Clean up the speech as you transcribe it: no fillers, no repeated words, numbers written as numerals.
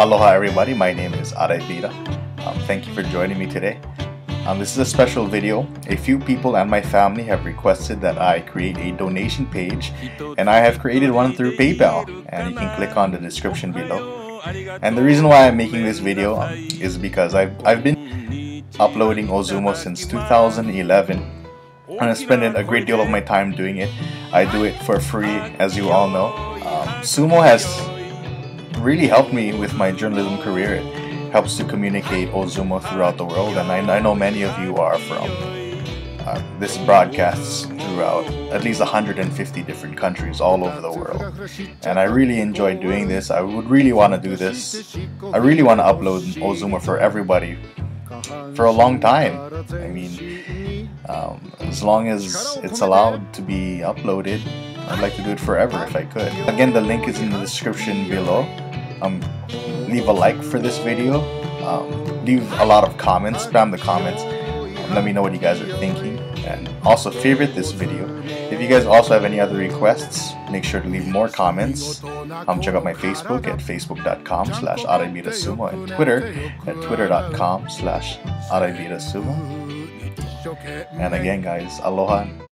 Aloha everybody, my name is Arai Bira. Thank you for joining me today. This is a special video. A few people and my family have requested that I create a donation page, and I have created one through PayPal, and you can click on the description below. And the reason why I'm making this video is because I've been uploading Ōzumō since 2011. And I spend a great deal of my time doing it. I do it for free, as you all know. Sumo has really helped me with my journalism career. It helps to communicate Ōzumō throughout the world, and I know many of you are from this broadcasts throughout at least 150 different countries all over the world, and I really enjoy doing this. I would really want to do this. I really want to upload Ōzumō for everybody for a long time. I mean, as long as it's allowed to be uploaded, I'd like to do it forever if I could. Again, the link is in the description below. Leave a like for this video. Leave a lot of comments, spam the comments. Let me know what you guys are thinking, and also favorite this video. If you guys also have any other requests, make sure to leave more comments. Check out my Facebook at facebook.com/araibirasumo, and Twitter at twitter.com/araibirasumo. And again guys, aloha.